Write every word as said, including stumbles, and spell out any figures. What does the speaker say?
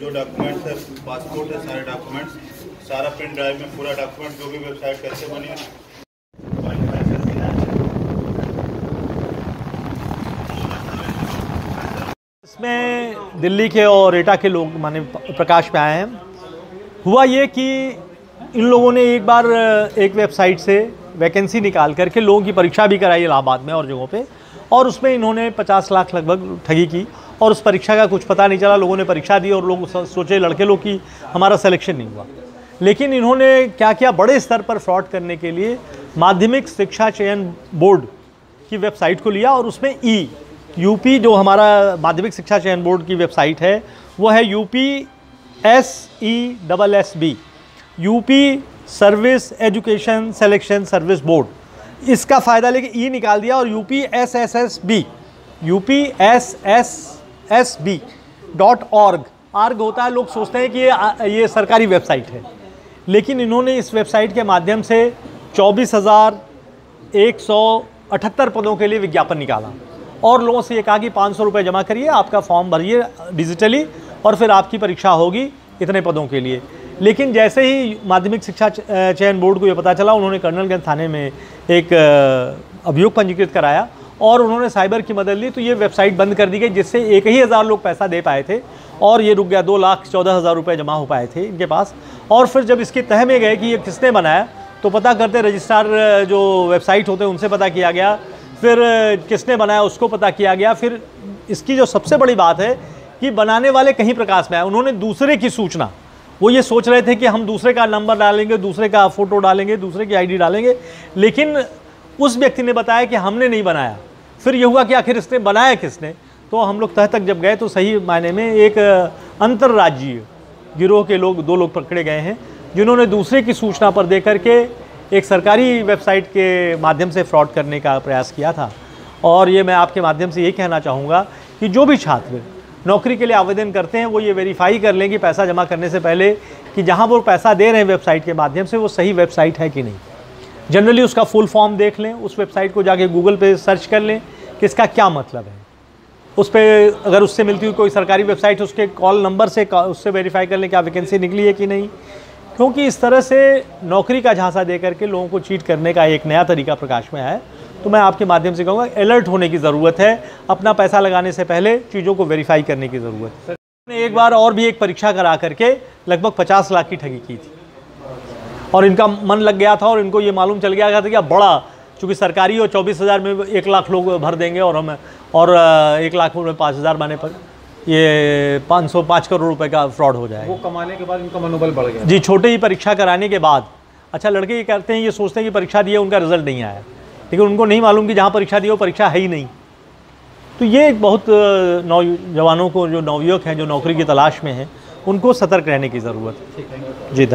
जो डॉक्यूमेंट्स है, पासपोर्ट है, सारे डॉक्यूमेंट्स, सारा पेन ड्राइव में पूरा डॉक्यूमेंट, जो भी वेबसाइट कैसे बनी है। इसमें दिल्ली के और एटा के लोग माने प्रकाश पे आए हैं। हुआ ये कि इन लोगों ने एक बार एक वेबसाइट से वैकेंसी निकाल करके लोगों की परीक्षा भी कराई इलाहाबाद में और जगहों पे, और उसमें इन्होंने पचास लाख लगभग ठगी की और उस परीक्षा का कुछ पता नहीं चला। लोगों ने परीक्षा दी और लोग सोचे लड़के लोग कि हमारा सिलेक्शन नहीं हुआ, लेकिन इन्होंने क्या किया, बड़े स्तर पर फ्रॉड करने के लिए माध्यमिक शिक्षा चयन बोर्ड की वेबसाइट को लिया और उसमें ई यूपी जो हमारा माध्यमिक शिक्षा चयन बोर्ड की वेबसाइट है वो है U P S E S B, UP service education selection service board, इसका फ़ायदा लेके ई निकाल दिया और U P S S S B U P S S S B dot org org होता है। लोग सोचते हैं कि ये ये सरकारी वेबसाइट है, लेकिन इन्होंने इस वेबसाइट के माध्यम से चौबीस हज़ार एक सौ अठहत्तर पदों के लिए विज्ञापन निकाला और लोगों से ये कहा कि पाँच सौ रुपये जमा करिए, आपका फॉर्म भरिए डिजिटली और फिर आपकी परीक्षा होगी इतने पदों के लिए। लेकिन जैसे ही माध्यमिक शिक्षा चयन बोर्ड को ये पता चला, उन्होंने कर्नलगंज थाने में एक अभियोग पंजीकृत कराया और उन्होंने साइबर की मदद ली, तो ये वेबसाइट बंद कर दी गई, जिससे एक ही हज़ार लोग पैसा दे पाए थे और ये रुक गया। दो लाख चौदह हज़ार रुपये जमा हो पाए थे इनके पास। और फिर जब इसके तह में गए कि ये किसने बनाया, तो पता करते रजिस्ट्रार जो वेबसाइट होते हैं उनसे पता किया गया, फिर किसने बनाया उसको पता किया गया। फिर इसकी जो सबसे बड़ी बात है कि बनाने वाले कहीं प्रकाश में आए, उन्होंने दूसरे की सूचना, वो ये सोच रहे थे कि हम दूसरे का नंबर डालेंगे, दूसरे का फ़ोटो डालेंगे, दूसरे की आईडी डालेंगे, लेकिन उस व्यक्ति ने बताया कि हमने नहीं बनाया। फिर ये हुआ कि आखिर इसने बनाया किसने, तो हम लोग तह तक जब गए तो सही मायने में एक अंतर्राज्यीय गिरोह के लोग, दो लोग पकड़े गए हैं जिन्होंने दूसरे की सूचना पर दे करके एक सरकारी वेबसाइट के माध्यम से फ्रॉड करने का प्रयास किया था। और ये मैं आपके माध्यम से ये कहना चाहूँगा कि जो भी छात्र नौकरी के लिए आवेदन करते हैं वो ये वेरीफाई कर लें कि पैसा जमा करने से पहले कि जहाँ वो पैसा दे रहे हैं वेबसाइट के माध्यम से वो सही वेबसाइट है कि नहीं। जनरली उसका फुल फॉर्म देख लें, उस वेबसाइट को जाके गूगल पे सर्च कर लें कि इसका क्या मतलब है। उस पर अगर उससे मिलती हुई कोई सरकारी वेबसाइट, उसके कॉल नंबर से उससे वेरीफाई कर लें क्या वैकेंसी निकली है कि नहीं, क्योंकि इस तरह से नौकरी का झांसा दे करके लोगों को चीट करने का एक नया तरीका प्रकाश में आया है। तो मैं आपके माध्यम से कहूँगा अलर्ट होने की ज़रूरत है, अपना पैसा लगाने से पहले चीज़ों को वेरीफाई करने की ज़रूरत है। एक बार और भी एक परीक्षा करा करके लगभग पचास लाख की ठगी की थी और इनका मन लग गया था और इनको ये मालूम चल गया था कि अब बड़ा, चूँकि सरकारी और चौबीस हज़ार में एक लाख लोग भर देंगे और हम और एक लाख में पाँच हज़ार माने पर ये पाँच सौ पाँच करोड़ रुपए का फ्रॉड हो जाएगा। वो कमाने के बाद इनका मनोबल बढ़ गया जी, छोटे ही परीक्षा कराने के बाद। अच्छा, लड़के ये करते हैं, ये सोचते हैं कि परीक्षा दी है उनका रिजल्ट नहीं आया, लेकिन उनको नहीं मालूम कि जहाँ परीक्षा दी वो परीक्षा है ही नहीं। तो ये बहुत नौजवानों को, जो नवयुवक हैं जो नौकरी की तलाश में हैं, उनको सतर्क रहने की ज़रूरत है जी।